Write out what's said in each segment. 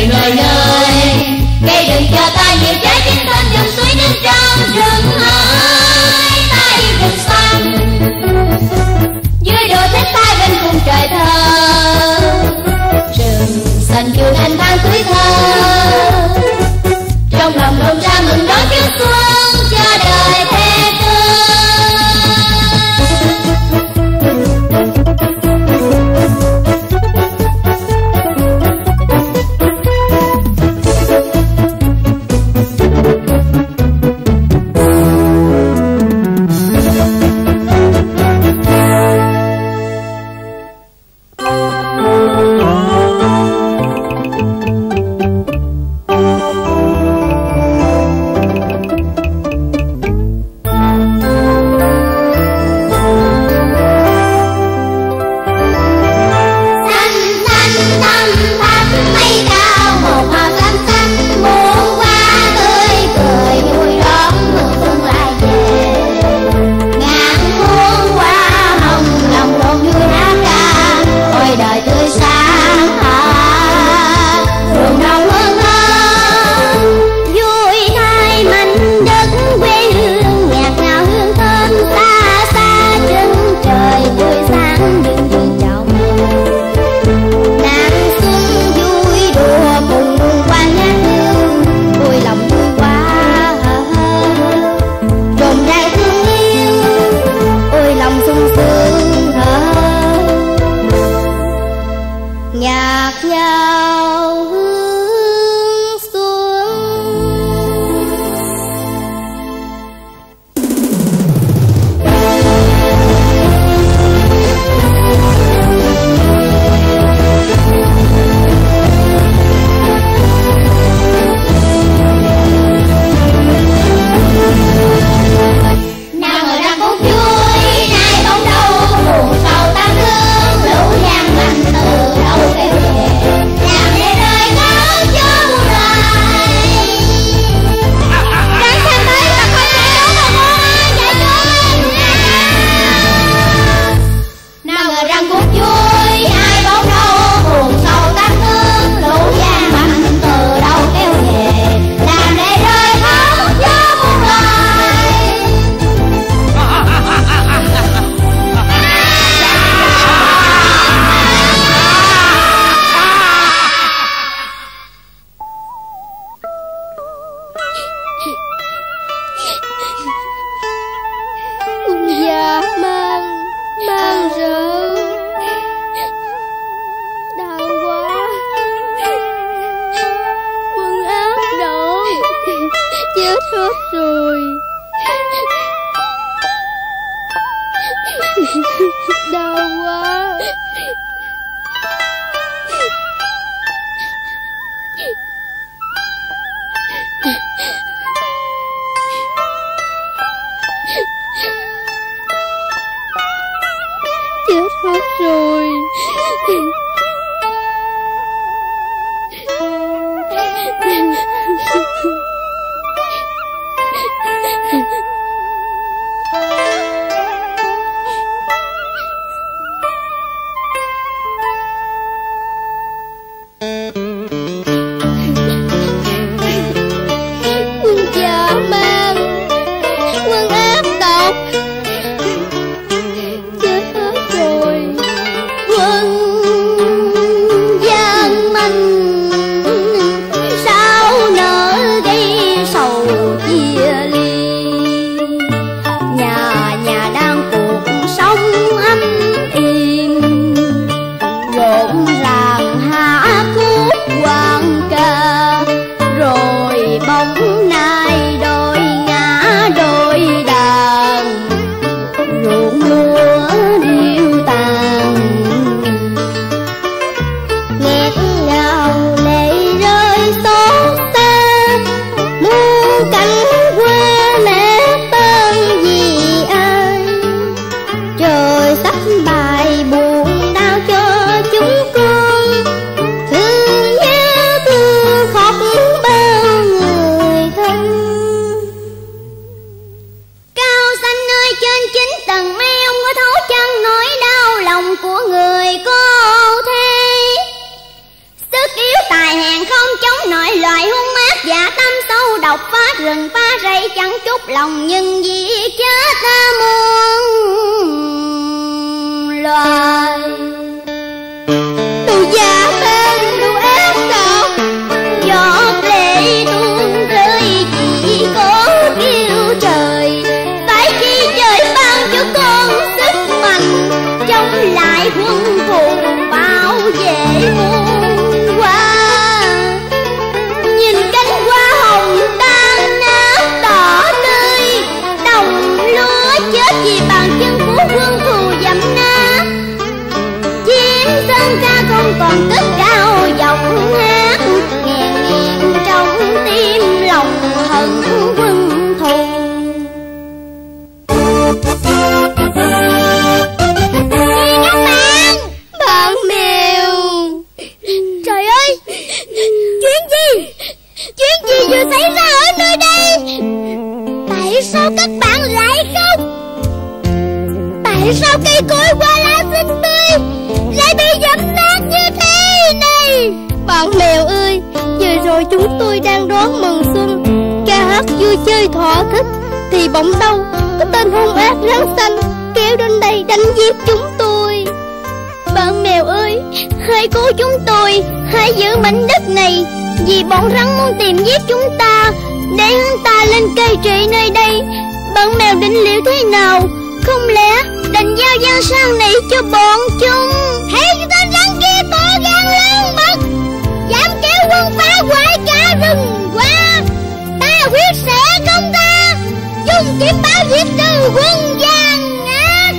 người người nơi cây đừng cho ta nhiều trái tim thân đường suối nước trong rừng ơi ta yêu rừng xanh dưới đồ thích tay bên cùng trời thơ rừng xanh chuông anh thang tuổi thơ trong lòng đông ra mừng đón tiếng xuân cho đời thêm lòng nhưng vì chết muôn loài. Tôi già tên tôi ép sợ giọt lệ tuôn rơi, chỉ cố kêu trời phải khi trời ban cho con sức mạnh chống lại quân thù bảo vệ muôn. Còn cất cao giọng hát nghẹn nghẹn trong tim lòng hận quân thù. Chị các bạn, bạn mèo. Trời ơi, chuyện gì vừa xảy ra ở nơi đây? Tại sao các bạn lại khóc? Tại sao cây cối qua lá xinh tươi lại bị dẫm nát như thế này? Bạn mèo ơi, vừa rồi chúng tôi đang đón mừng xuân, ca hát vui chơi thỏa thích, thì bỗng đâu có tên hung ác răng xanh kéo đến đây đánh giết chúng tôi. Bạn mèo ơi, hãy cứu chúng tôi, hãy giữ mảnh đất này, vì bọn rắn muốn tìm giết chúng ta để hắn ta lên cai trị nơi đây. Bạn mèo định liệu thế nào? Không lẽ định giao giang sang này cho bọn chúng? Hãy tên rắn kia to gan lớn mật, dám kéo quân phá hoại cả rừng qua, ta quyết sẽ công ta, dùng kiếm báo giết từ quân gian ác.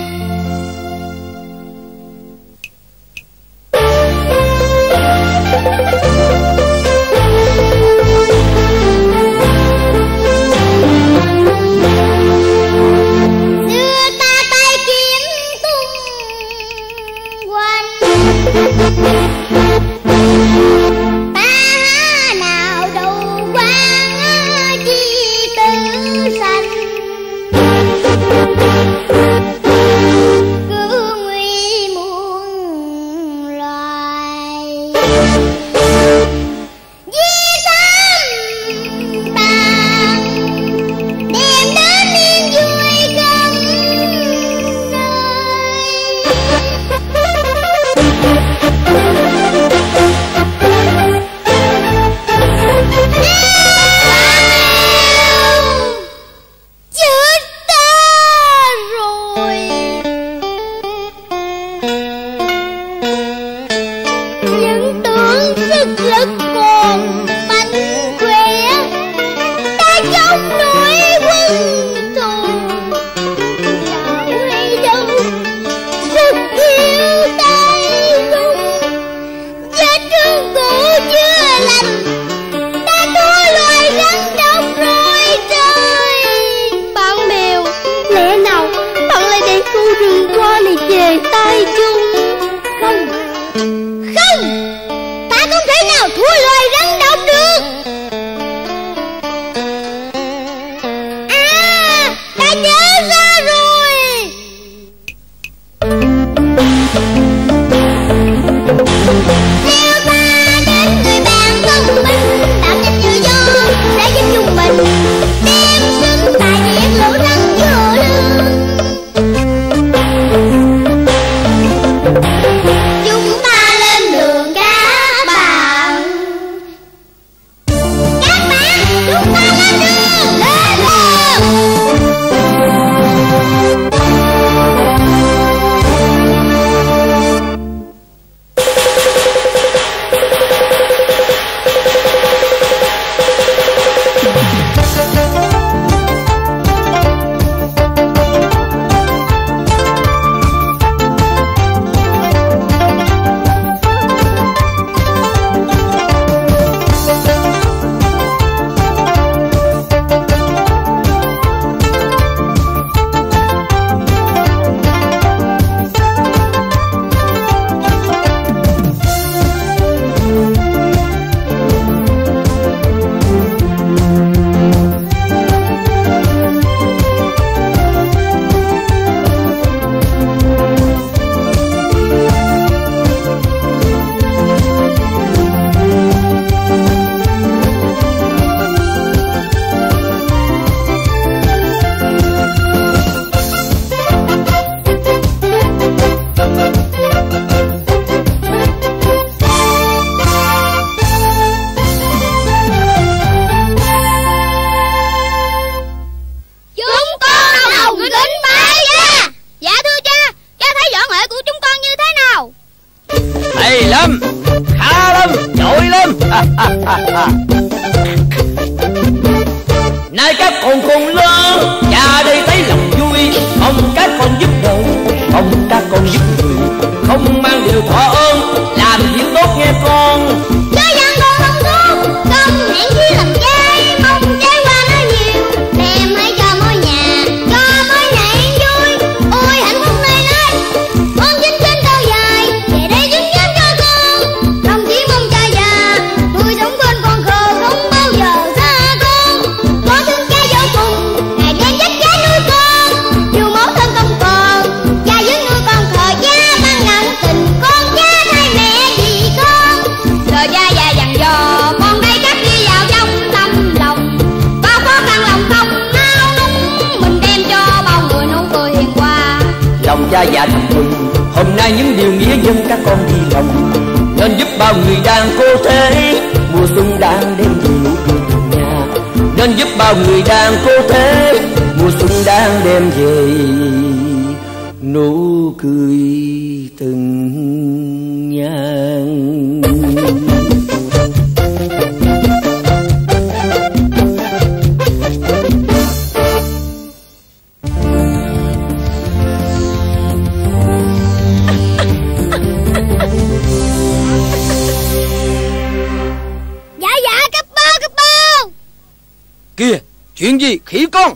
Thank you. lòng cha già thầm mừng. Hôm nay những điều nghĩa nhân các con đi lòng, nên giúp bao người đang cô thế. Mùa xuân đang đến về nụ cười từng nhà, nên giúp bao người đang cô thế. Mùa xuân đang đem về nụ cười từng nhà. Kìa, chuyện gì khỉ con?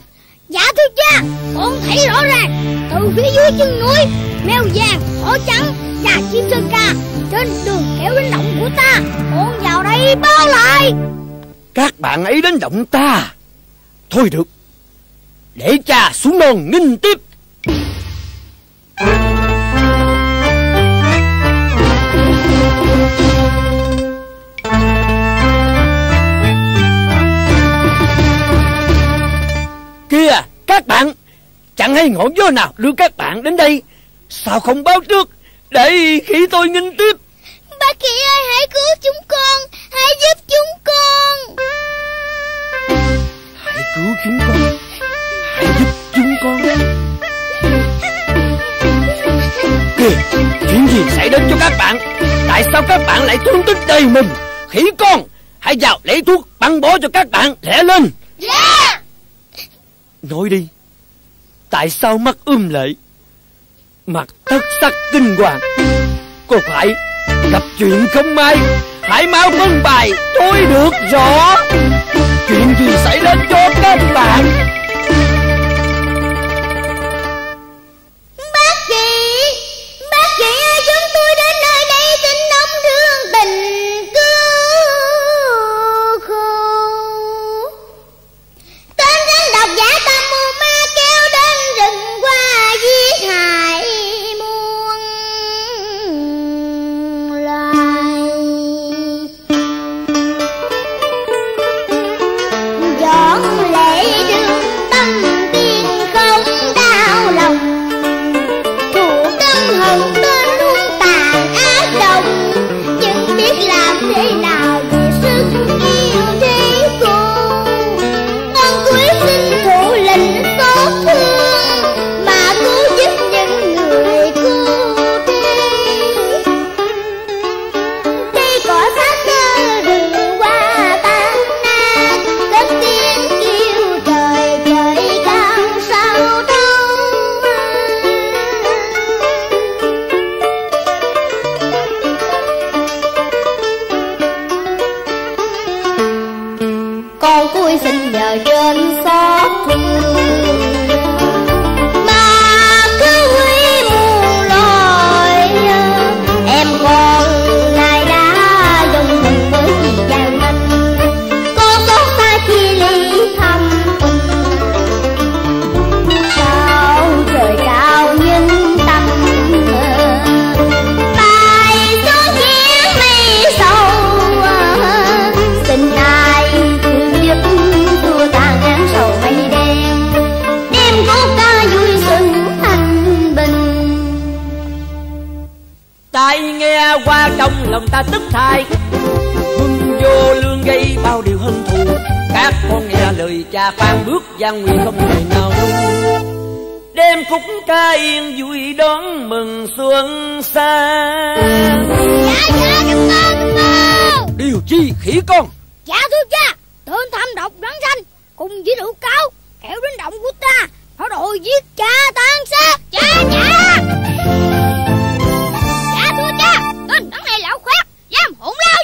Dạ thưa cha, con thấy rõ ràng từ phía dưới chân núi, mèo vàng, hổ trắng và chim sơn ca trên đường kéo đến động của ta. Con vào đây bao lại. Các bạn ấy đến động ta. Thôi được, để cha xuống đồn nghinh tiếp. Kìa các bạn, chẳng hay ngọn gió nào đưa các bạn đến đây, sao không báo trước để khi tôi nghinh tiếp. Bà khỉ ơi, hãy cứu chúng con, hãy giúp chúng con. Hãy cứu chúng con, hãy giúp chúng con. Kìa, chuyện gì xảy đến cho các bạn? Tại sao các bạn lại thương tích đầy mình? Khỉ con, hãy vào lấy thuốc băng bó cho các bạn lẹ lên. Yeah. Nói đi, tại sao mắt lệ, mặt thất sắc kinh hoàng? Có phải gặp chuyện không may? Hãy mau phân bài tôi được rõ chuyện gì xảy đến cho các bạn. Bác sĩ ơi, chúng tôi đến nơi đây xin ông thương tình cứu khổ. Tên đến độc giả ta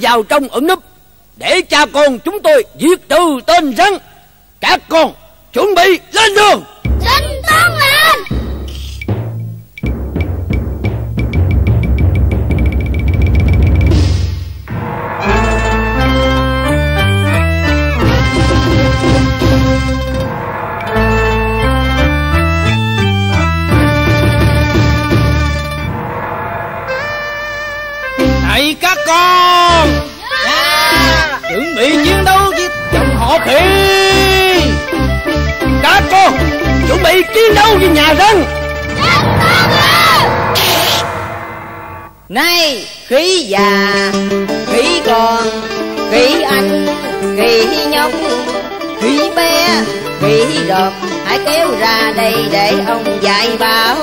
vào trong ẩn núp để cha con chúng tôi diệt trừ tên rắn. Các con chuẩn bị lên đường. Xin tuân lệnh. Này các con, chuẩn bị chiến đấu với dòng họ khỉ. Các con chuẩn bị chiến đấu với nhà dân. Này khỉ già, khỉ con, khỉ anh, khỉ nhóc, khỉ bé, khỉ đọt, hãy kéo ra đây để ông dạy bảo.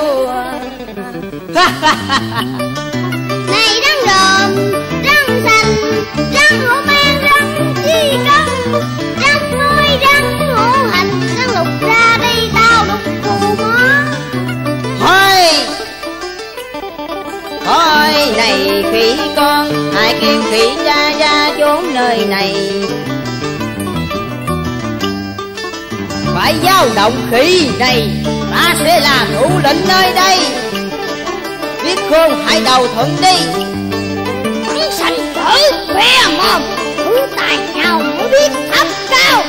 Này rắn đồm, rắn xanh, rắn hổ mang, rắn chi cân, rắn môi, rắn hổ hành, rắn lục ra đây tao lục cù mó. Thôi, thôi này khỉ con, hãy kêu khỉ cha ra chốn nơi này. Phải giao động khỉ này, ta sẽ làm thủ lĩnh nơi đây. Biết khôn hãy đầu thuận đi. Muốn sanh tử khỏe mồm, muốn tài nhau muốn biết thấp cao.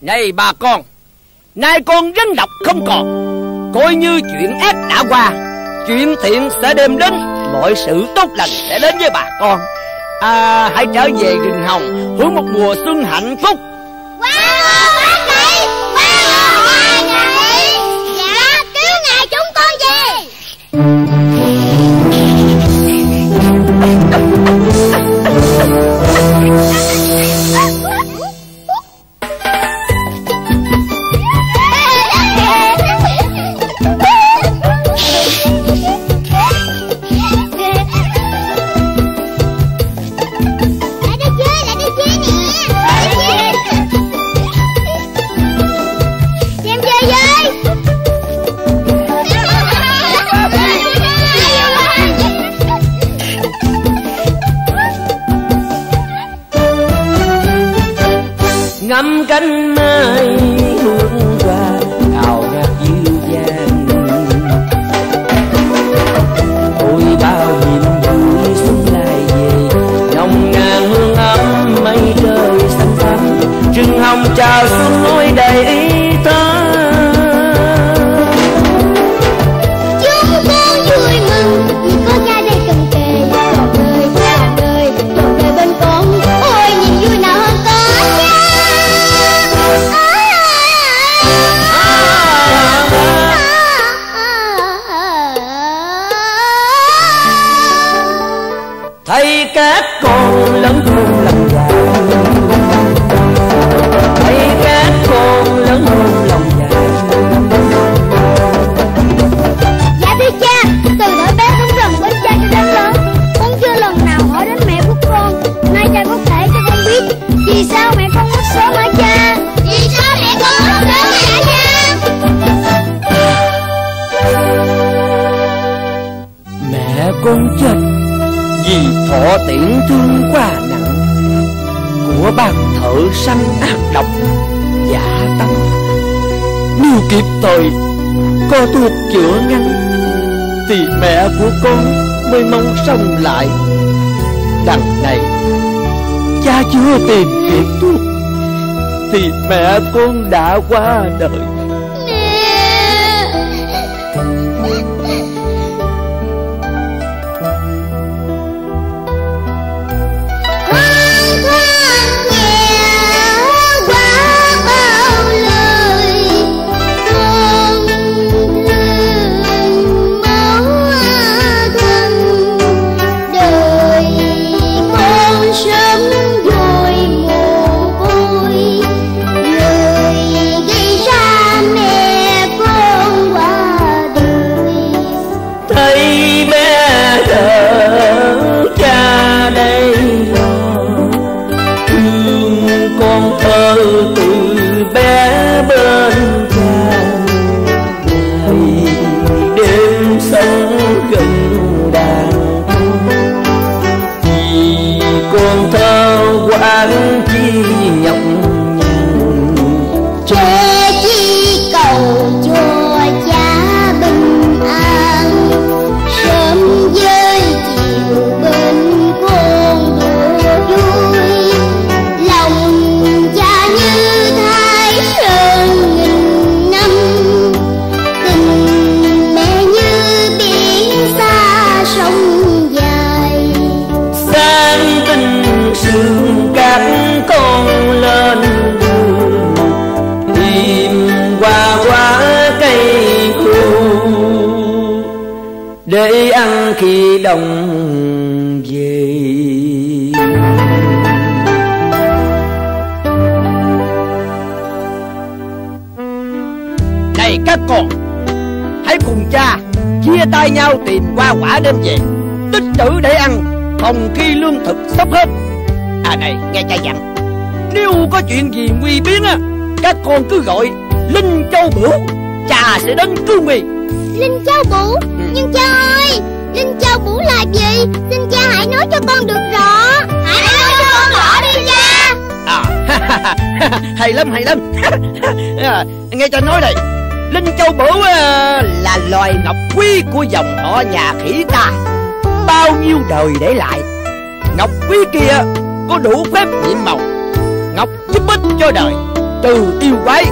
Này bà con, nay con rắn độc không còn, coi như chuyện ác đã qua, chuyện thiện sẽ đem đến, mọi sự tốt lành sẽ đến với bà con. À, hãy trở về rừng hồng, hưởng một mùa xuân hạnh phúc. Ngắm cánh mai hương hoa ào ạt dịu dàng, ôi bao niềm vui xuân lại về, nồng nàn hương ấm mây trời xanh thẳm, rừng hồng chào xuân ôi đầy ý ta. Chúng con vui mừng vì có cha đây cầm kề, cuộc đời bên con ôi niềm vui nào hơn có cha. Thấy các con lớn khôn làm già, thấy các con lớn khôn. tiễn thương quá nặng của bàn thợ sanh ác độc giả tâm. Nếu kịp thời có thuốc chữa ngăn thì mẹ của con mới mong sống lại. Đằng này cha chưa tìm kịp thuốc thì mẹ con đã qua đời. Để ăn khi đồng về. Này các con, hãy cùng cha chia tay nhau tìm hoa quả đem về, tích trữ để ăn, phòng khi lương thực sắp hết. À này, nghe cha dặn, nếu có chuyện gì nguy biến á, các con cứ gọi Linh Châu Bửu, cha sẽ đến cứu nguy. Linh Châu Bửu? Nhưng cha ơi, Linh Châu Bửu là gì? Xin cha hãy nói cho con được rõ. Hãy nói cho con rõ đi cha. Hay lắm, hay lắm. Nghe cha nói này, Linh Châu Bửu là loài ngọc quý của dòng họ nhà khỉ ta, bao nhiêu đời để lại. Ngọc quý kia có đủ phép nhiệm màu, ngọc giúp ích cho đời, trừ yêu quái.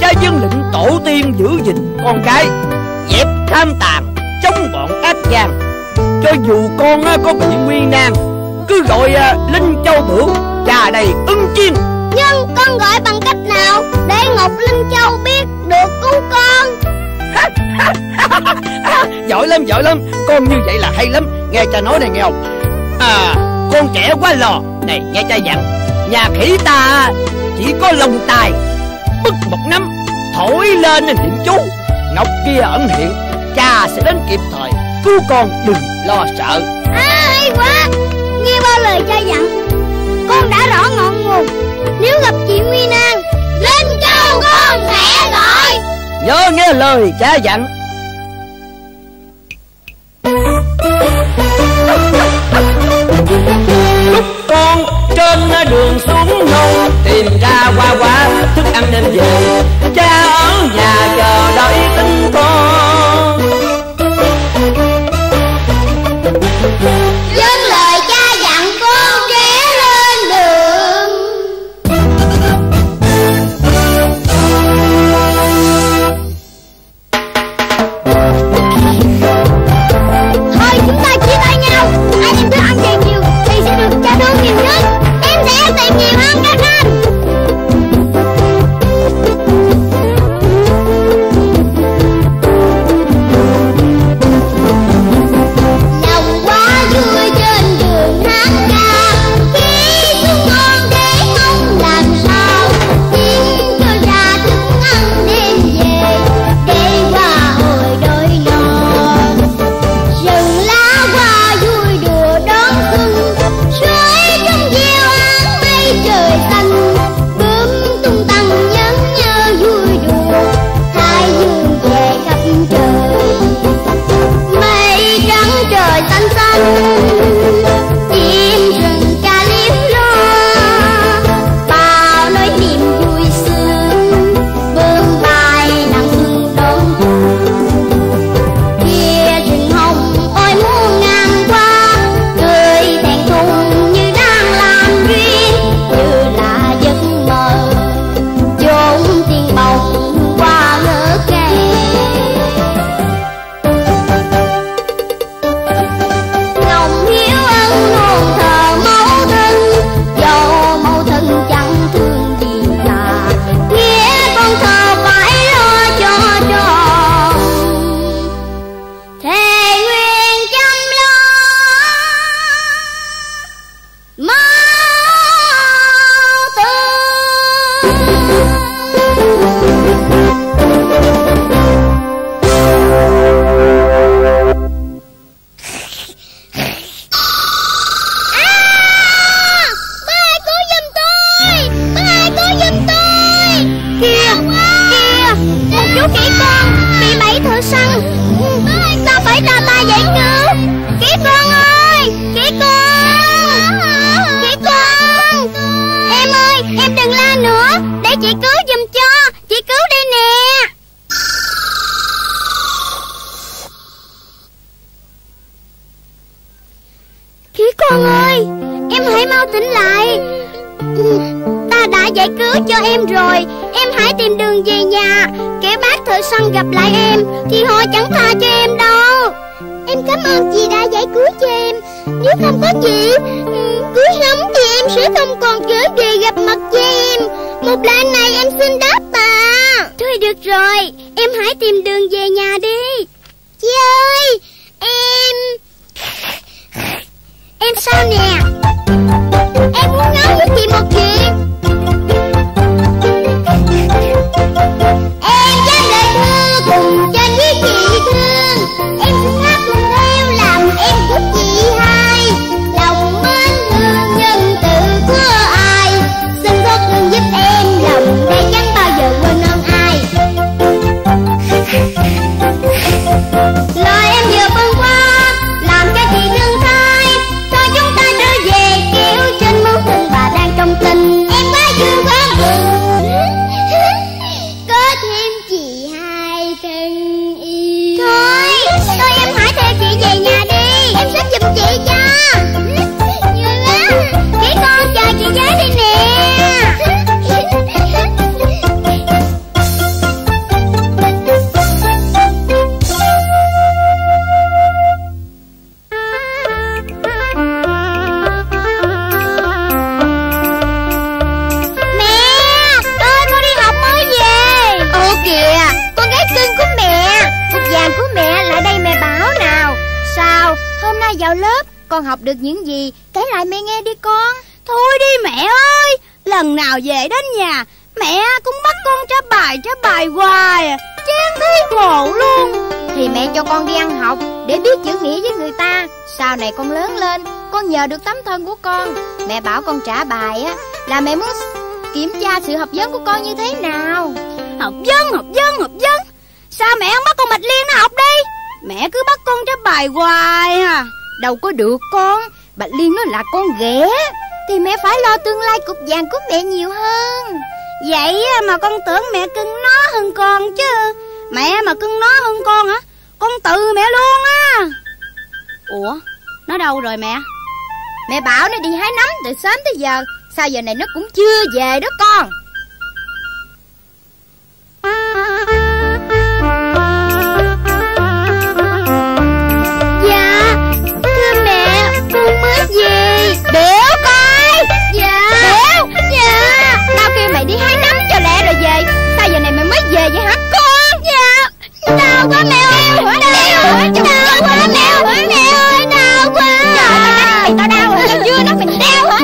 Cha dân lệnh tổ tiên giữ gìn con cái, dẹp tham tàn, chống bọn ác gian. Cho dù con có bị nguy nan, cứ gọi Linh Châu Bửu, cha đầy ưng chiên. Nhưng con gọi bằng cách nào để Ngọc Linh Châu biết được cứu con? Giỏi lắm, giỏi lắm. Con như vậy là hay lắm. Nghe cha nói này nghe không? Con trẻ quá lò. Này nghe cha dặn, nhà khỉ ta chỉ có lồng tài, bứt một nắm, thổi lên niệm chú, ngọc kia ẩn hiện, cha sẽ đến kịp thời cứu con, đừng lo sợ. Hay quá, nghe bao lời cha dặn, con đã rõ ngọn nguồn. Nếu gặp chuyện nguy nan, Linh Châu con sẽ gọi. Nhớ nghe lời cha dặn. Lúc con trên đường xuống nông tìm ra hoa quả thức ăn đem về, cha ở nhà chờ đợi tin con. Vâng lời cha dặn, con rẽ lên đường. Thôi chúng ta chia tay nhau, ai tìm thức ăn về nhiều thì sẽ được cha thương nhiều nhất. Em sẽ tìm nhiều hơn các anh. cho em rồi. Em hãy tìm đường về nhà, kẻ bác thợ săn gặp lại em thì họ chẳng tha cho em đâu. Em cảm ơn chị đã giải cứu cho em. Nếu không có chị cứu sống thì em sẽ không còn trở về gặp mặt với em. Một lần này em xin đáp tạ. Thôi được rồi, em hãy tìm đường về nhà đi. Chị ơi, em sao nè? Em muốn nói với chị một chuyện. Em dám lời thưa cùng cho quý chị thương. Em cũng hát cùng theo làm em của chị hai. Lòng mến thương nhân từ của ai? Xin có thương giúp em, lòng đây chẳng bao giờ quên ơn ai. Lời em vừa vươn qua làm cho chị thương thay, cho chúng ta trở về kiểu trên mối tình và đang trong tình. Em quá dương quá có thêm chị hai thân yêu. Thôi em hãy theo chị về nhà đi, em sắp giùm chị cho. Vui quá, để con chờ chị gái đi nè. Vào lớp con học được những gì kể lại mẹ nghe đi con. Thôi đi mẹ ơi, lần nào về đến nhà mẹ cũng bắt con trả bài hoài, chán thấy khổ luôn. Thì mẹ cho con đi ăn học để biết chữ nghĩa với người ta. Sau này con lớn lên, con nhờ được tấm thân của con, mẹ bảo con trả bài á là mẹ muốn kiểm tra sự học vấn của con như thế nào. Học vấn sao mẹ không bắt con Mạch Liên nó học đi? Mẹ cứ bắt con trả bài hoài à, đâu có được con. Bạch Liên nó là con ghẻ thì mẹ phải lo tương lai cục vàng của mẹ nhiều hơn. Vậy mà con tưởng mẹ cưng nó hơn con chứ. Mẹ mà cưng nó hơn con hả? Con tự mẹ luôn á. Ủa, nó đâu rồi mẹ? Mẹ bảo nó đi hái nấm từ sớm tới giờ, sao giờ này nó cũng chưa về đó con. Gì? Biểu coi. Dạ. Biểu. Dạ. Tao kêu mày đi hái nấm cho lẹ rồi về, sao giờ này mày mới về vậy hả con? Dạ. Đau quá mẹ ơi. Đau quá mẹ ơi. Mẹ ơi đau quá. Trời ơi, tao đau rồi. Tao chưa nói mình đau hả?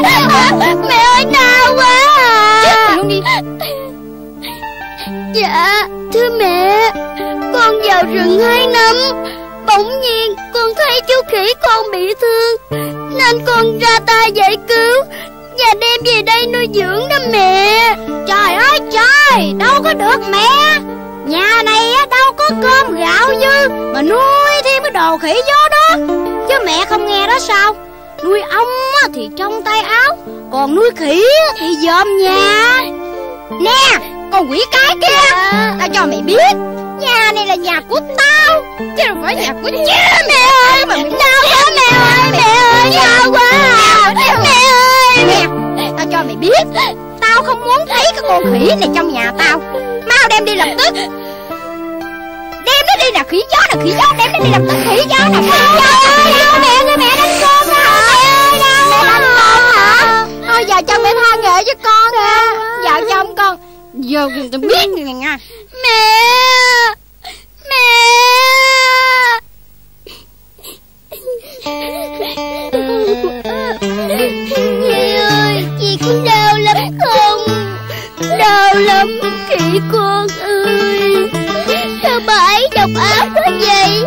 Mẹ ơi đau quá à. Chết luôn đi. Dạ thưa mẹ, con vào rừng hái nấm, bỗng nhiên con thấy chú khỉ con bị thương nên con ra tay giải cứu và đem về đây nuôi dưỡng đó mẹ. Trời ơi trời, đâu có được mẹ, nhà này đâu có cơm gạo dư mà nuôi thêm cái đồ khỉ vô đó chứ. Mẹ không nghe đó sao? Nuôi ong thì trong tay áo, còn nuôi khỉ thì dòm nhà. Nè con quỷ cái kia, tao cho mày biết, nhà này là nhà của tao chứ không phải nhà của cha. Mẹ ơi mà đau quá mẹ ơi. Mẹ ơi đau quá à. Mẹ ơi. Nè tao cho mày biết, tao không muốn thấy cái con khỉ này trong nhà tao. Mau đem đi lập tức. Đem nó đi nè, khỉ gió nè, khỉ gió. Đem nó đi lập tức, khỉ gió nè, khỉ gió. Mẹ đánh con hả? Mẹ đánh con hả? Thôi vào trong mẹ tha nghệ với con nè. Vào trong con. Vô tao biết rồi nha. Mẹ ơi, chị có đau lắm không? Đau lắm khỉ con ơi. Sao bà ấy độc ác quá vậy?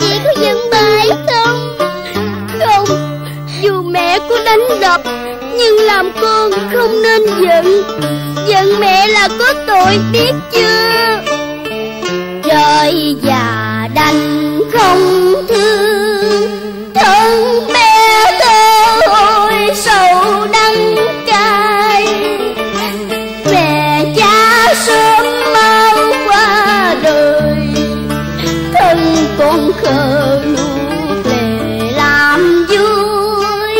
Chị có giận bà ấy không? Không, dù mẹ có đánh đập nhưng làm con không nên giận. Giận mẹ là có tội biết chưa? Trời già đành không thương, thương bé thơ ôi sầu đắng cay. Mẹ cha sớm mau qua đời, thân con khờ nuốt lệ làm vui.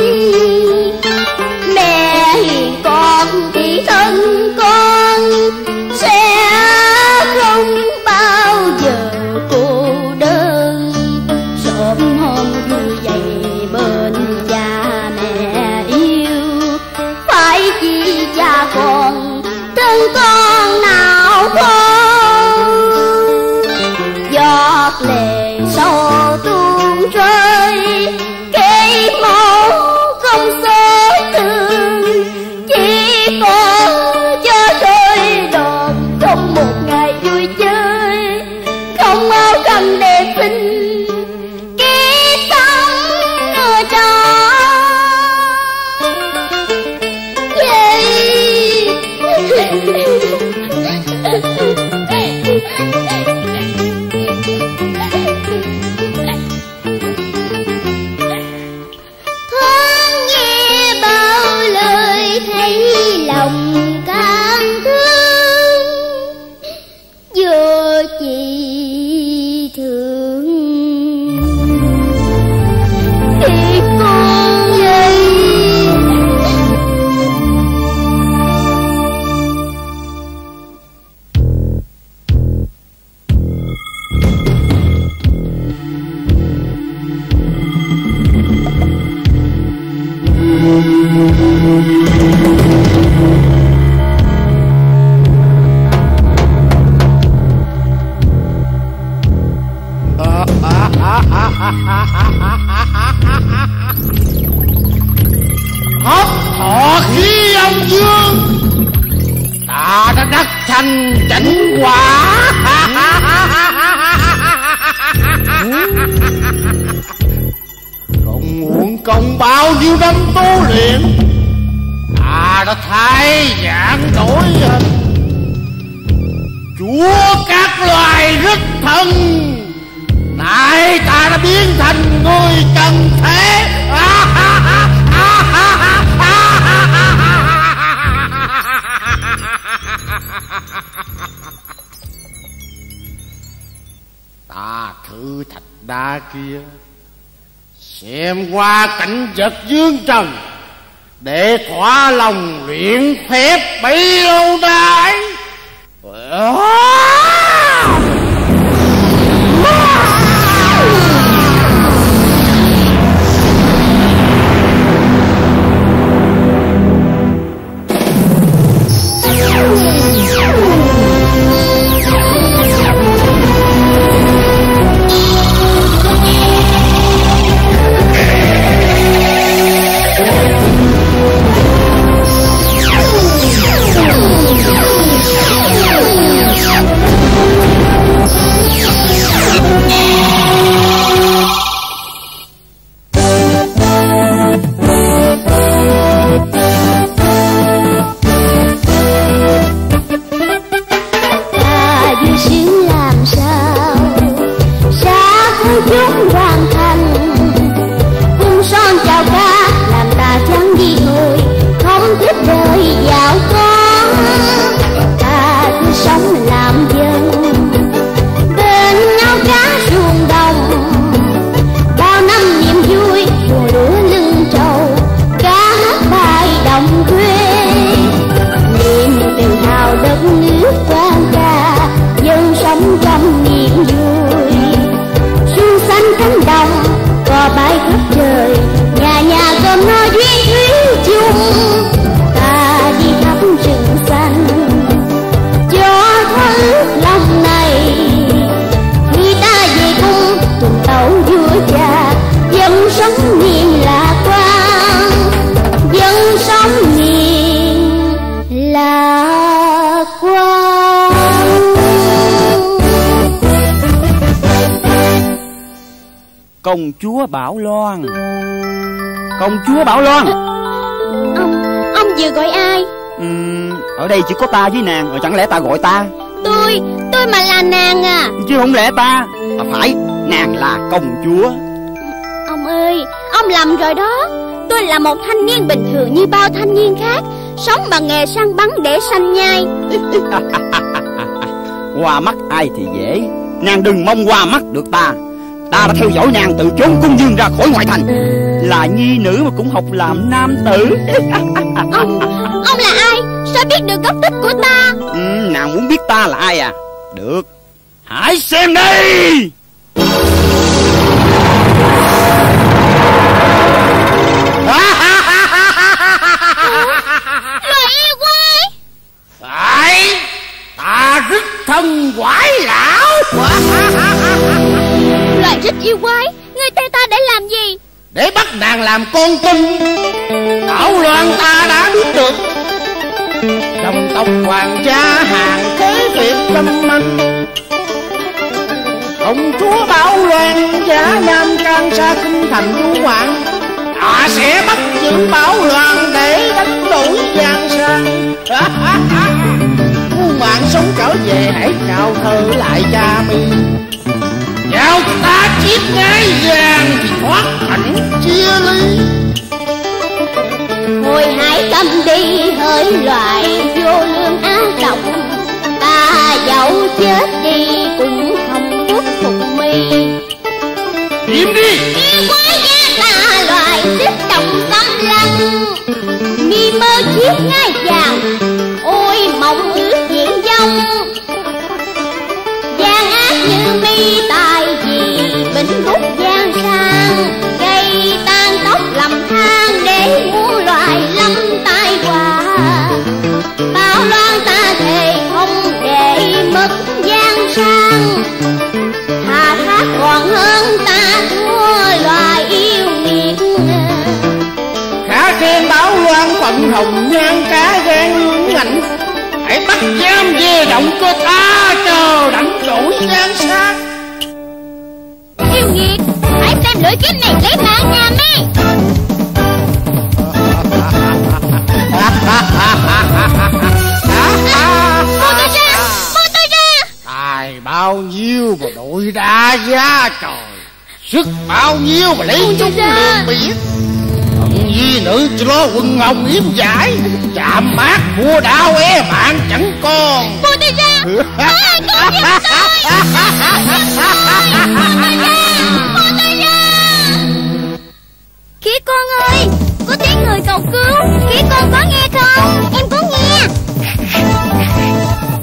Mẹ hiền con thì thân con Thất thọ khí ông Dương, ta đã đắc thành chánh quả. Cộng muộn công bao nhiêu năm tu luyện, ta đã thay dạng đổi hình, chúa các loài rất thân. Tại ta đã biến thành người trần thế. Ta thử thạch đá kia, xem qua cảnh vật dương trần, để thỏa lòng luyện phép bấy lâu nay. Công chúa Bảo Loan, ông vừa gọi ai? Ở đây chỉ có ta với nàng, rồi chẳng lẽ ta gọi ta? Tôi mà là nàng à? Chứ không lẽ ta? À phải, nàng là công chúa. Ông ơi, ông lầm rồi đó. Tôi là một thanh niên bình thường như bao thanh niên khác, sống bằng nghề săn bắn để sanh nhai. Qua mắt ai thì dễ, nàng đừng mong qua mắt được ta. Ta đã theo dõi nàng từ chốn cung dương ra khỏi ngoại thành, là nhi nữ mà cũng học làm nam tử. Ông là ai? Sao biết được gốc tích của ta? Nàng muốn biết ta là ai à? Được, hãy xem đi. Người yêu quê. Phải, ta rất thân quái lão. Loài rít yêu quái, người theo ta để làm gì? Để bắt nàng làm con tin. Bảo Loan ta đã biết được, trong tộc hoàng gia hàng kế nghiệp lâm manh. Công chúa Bảo Loan giả nam can xa kinh thành du ngoạn, ta sẽ bắt giữ Bảo Loan để đánh đuổi gian sang. Muôn mạng sống trở về hãy chào thơ lại cha mi. Giao ta chiếc ngai vàng thì thoát hẳn chia ly. Hồi hãy tâm đi hỡi loài vô lương ác độc, ta dẫu chết đi cũng không khuất phục mi. Kiếm đi! Yêu quái gia ta loài xích động tâm lăng, mi mơ chiếc ngai vàng, ôi mộng ước diễn dông. Gian ác như mi ta bình bút gian sang, gây tan tóc lầm than để muôn loài lâm tai họa. Bảo Loan ta thề không để mất gian sang, thà thác còn hơn ta thua. hồng nhan cá gan lương lạnh, hãy bắt giam về động cơ ta chờ đặng đổi gian sát. Yêu nghiệt, hãy xem lưỡi kiếm này lấy mạng nhà mi. Tài bao nhiêu mà đội đa giá trời, sức bao nhiêu mà lấy chúng liền biết. Phận di nữ cho quần hồng yếm giải, chạm mát vua đao e bạn chẳng còn. Cô Tây Gia, ai cứu giúp tôi? Cô Tây Gia, khỉ con ơi, có tiếng người cầu cứu, khỉ con có nghe không? Em có nghe.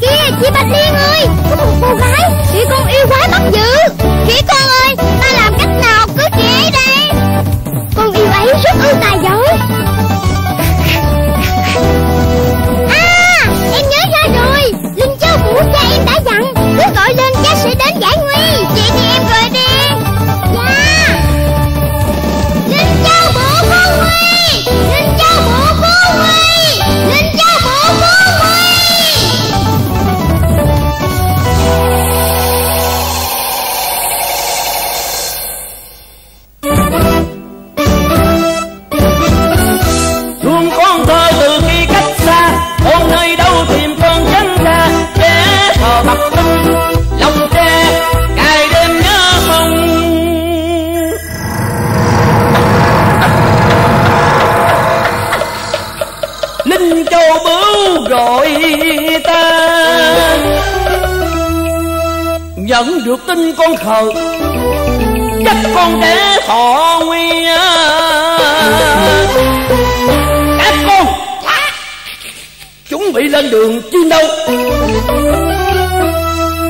Kìa chị Bạch Liên ơi, có một cô gái khỉ con yêu quái bắt giữ. Khỉ con ơi, ta làm cách nào cứu chị ấy đây? Con yêu ấy rất ưu tài giỏi. À, em nhớ ra rồi, linh châu của cha em đã dặn, cứ gọi lên cha sẽ đến giải nguy. Chị thì em gọi đi. Dạ. Linh châu bổ cứu nguy, linh châu bổ cứu nguy, linh châu bổ cứu nguy. Nhận được tin con khờ, chắc con để thọ nguy. Các con chuẩn bị lên đường chiến đấu,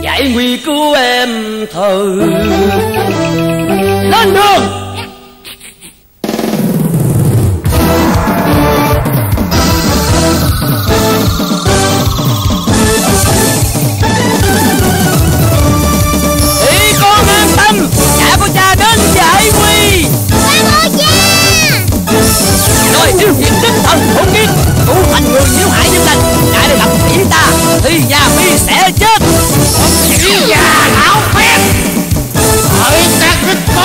giải nguy cứu em thờ. Lên đường. Yêu Việt tinh thần hồn kiên, tụ thành người nhiễu hại dân lành, đại để lập tỷ ta, thì nhà mi sẽ chết. Chỉ già lão phép, hỡi ta kích cô,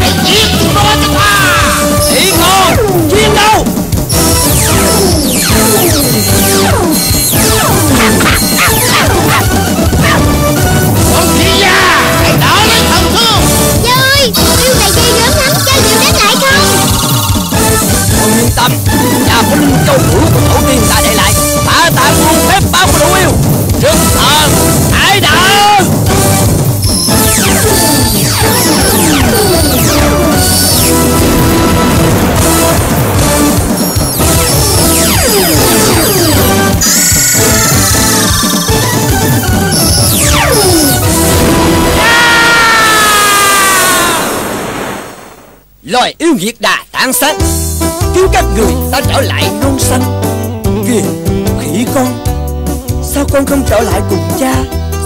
hãy giết nó cho ta. Chỉ con chiến đấu. Con chỉ già, hãy đỡ lấy thần thương. Cha ơi, yêu này dây gớm lắm, cha liệu đánh lại không? Con yên tâm, cha có linh châu hữu của tổ tiên ta để lại, ta tạm luôn phép bao của đủ yêu. Trước thần, hãy đợi. Loài yêu nghiệt đã tàn sát, cứu các người sao trở lại non xanh. Kìa khỉ con, sao con không trở lại cùng cha?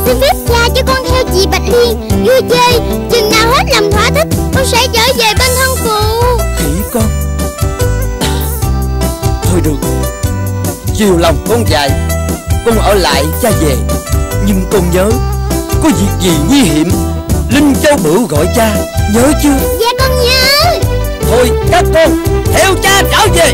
Xin phép cha cho con theo chị Bạch Liên vui chơi, chừng nào hết lòng thỏa thích con sẽ trở về bên thân phụ. Khỉ con, thôi được, chiều lòng con dài, con ở lại cha về. Nhưng con nhớ, có việc gì nguy hiểm linh châu bửu gọi cha, nhớ chưa? Dạ con nhớ. Thôi các con theo cha trở về.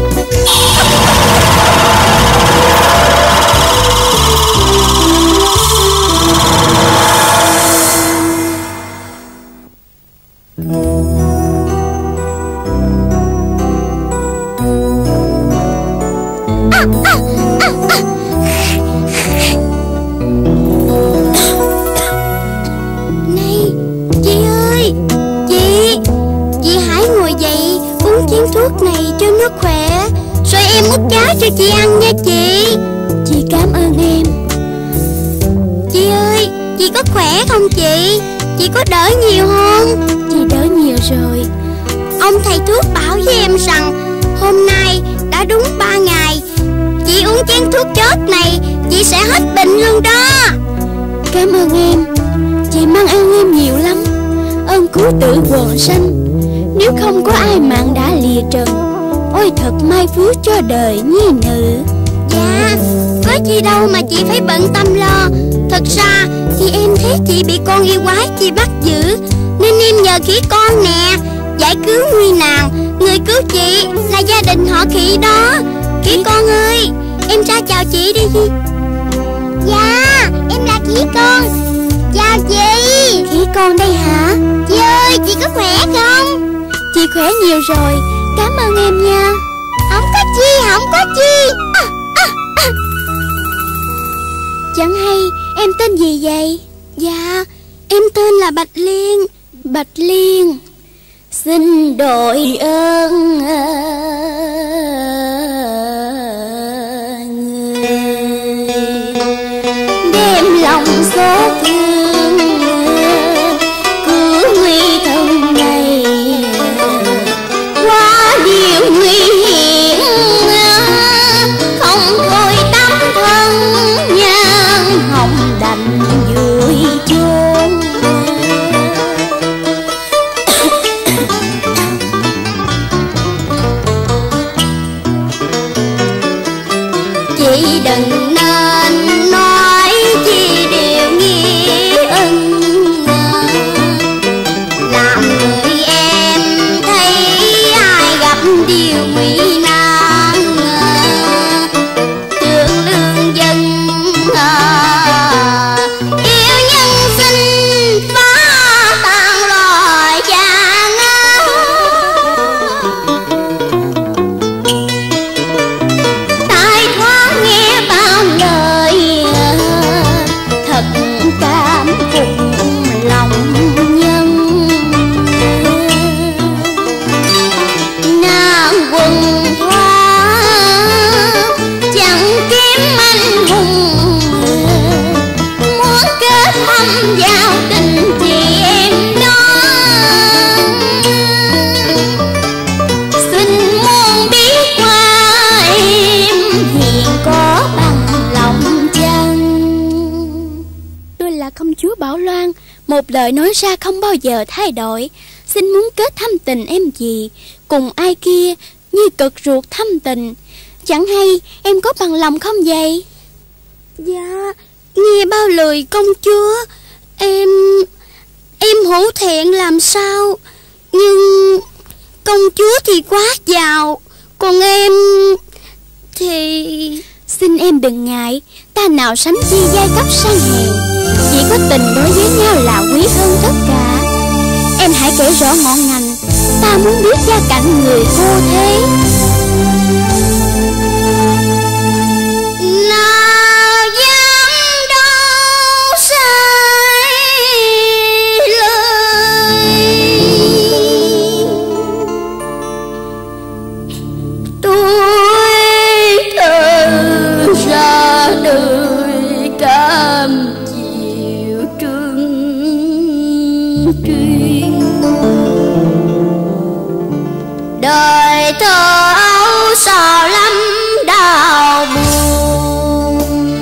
Chị ăn nha chị. Chị cảm ơn em. Chị ơi, chị có khỏe không chị? Chị có đỡ nhiều không? Chị đỡ nhiều rồi. Ông thầy thuốc bảo với em rằng hôm nay đã đúng 3 ngày chị uống chén thuốc chốt này, chị sẽ hết bệnh luôn đó. Cảm ơn em. Chị mang ơn em nhiều lắm, ơn cứu tử quần sanh. Nếu không có ai mạng đã lìa trần, Ôi thật may phước cho đời nhi nữ. Dạ, có chi đâu mà chị phải bận tâm lo. Thật ra thì em thấy chị bị con yêu quái chị bắt giữ, nên em nhờ khỉ con nè giải cứu nguy nan. Người cứu chị là gia đình họ khỉ đó. Khỉ con ơi, em ra chào chị đi. Dạ, em là khỉ con. Chào chị. Khỉ con đây hả? Chị ơi, chị có khỏe không? Chị khỏe nhiều rồi, cảm ơn em nha. Không có chi, không có chi. Chẳng hay em tên gì vậy? Dạ, em tên là Bạch Liên. Bạch Liên xin đội ơn người, đem lòng xót thương cứu nguy thân này quá nhiều nguy hiểm, không thôi tấm thân nhân hồng đành vui chốn. Đừng nên nói chi điều nghi ân, làm người em thấy ai gặp điều nguy nan, thương lương dân yêu nhân sinh phá tan loài gian. Tại thoáng nghe lời thật cảm phục lòng nhân, nam quần hoa chẳng kiếm anh hùng, muốn kết thâm giao tình chị em đó. Xin muốn biết qua em hiện có bằng lòng chăng? Tôi là công chúa Bảo Loan, một lời nói ra không bao giờ thay đổi. Xin muốn kết thâm tình em gì cùng ai kia như cực ruột thâm tình. Chẳng hay em có bằng lòng không vậy? Dạ, nghe bao lời công chúa, em hổ thẹn làm sao. Nhưng công chúa thì quá giàu, còn em thì... Xin em đừng ngại, ta nào sánh chi giai cấp sang hèn, chỉ có tình đối với nhau là quý hơn tất cả. Em hãy kể rõ ngọn ngành, ta muốn biết gia cảnh người cô thế. Nào dám đâu sai lời, tôi thơ ra đời cam chịu trưng truyên, đời thơ ấu sao lắm đau buồn,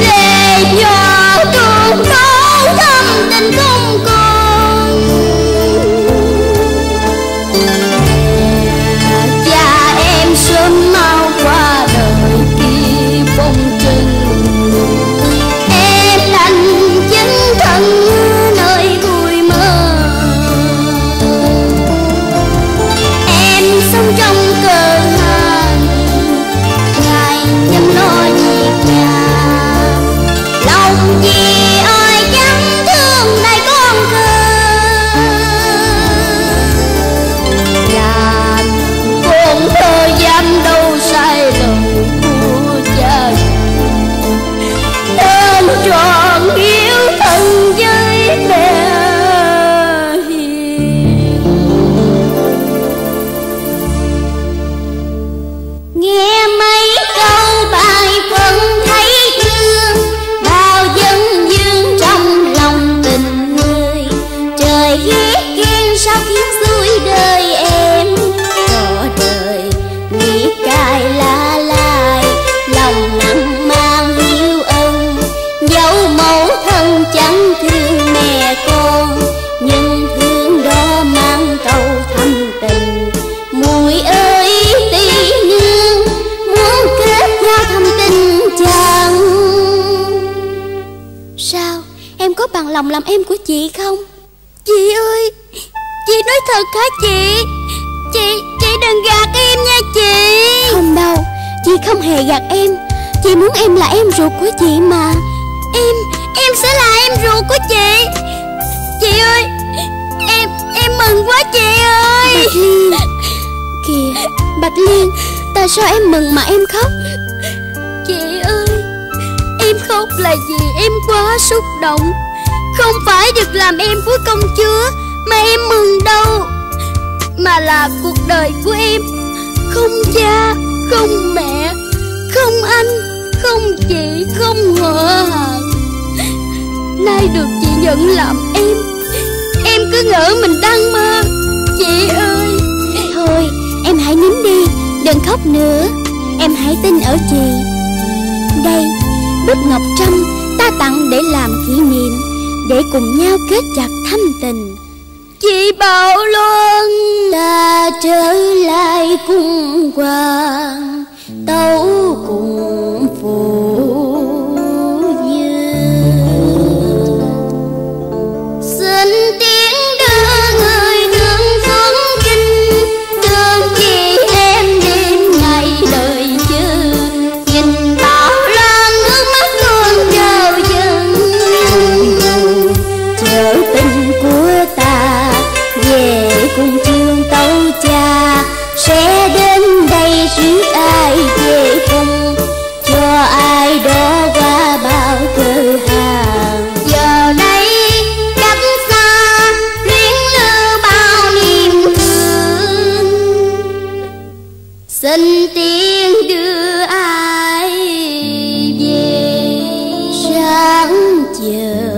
để nhỏ thương đau thâm tình không còn. Cha em sớm mau qua đời kia phong trần, em thành chính thân nơi vui mơ. Em sống trong cơ hàng ngày, chăm lo việc nhà, lòng bằng lòng làm em của chị không? Chị ơi, chị nói thật hả chị? Chị đừng gạt em nha chị. Không đâu, chị không hề gạt em. Chị muốn em là em ruột của chị mà. Em sẽ là em ruột của chị. Chị ơi, em mừng quá chị ơi. Bạch Liên, kìa Bạch Liên, tại sao em mừng mà em khóc? Chị ơi, em khóc là vì em quá xúc động. Không phải việc làm em của công chúa mà em mừng đâu, mà là cuộc đời của em. Không cha, không mẹ, không anh, không chị, không họ hàng. Nay được chị nhận làm em, em cứ ngỡ mình đang mơ. Chị ơi, thôi em hãy nín đi, đừng khóc nữa. Em hãy tin ở chị. Đây, búp ngọc trăm ta tặng để làm kỷ niệm, để cùng nhau kết chặt thâm tình. Chị Bảo Luân ta trở lại cung hoàng, tấu cùng phụ dương. Xin tiếng đưa người thương xuống kinh, thương chị em đêm ngày đời chưa. Nhìn Bảo Loan nước mắt tuôn trào dâng, chờ tình của ta về cùng chương tấu cha sẽ đến đây riết ai về không cho ai đó qua bao cơ hàng. Giờ đây cách xa luyến lưu bao niềm thương, xin tiếng đưa ai về sáng chiều.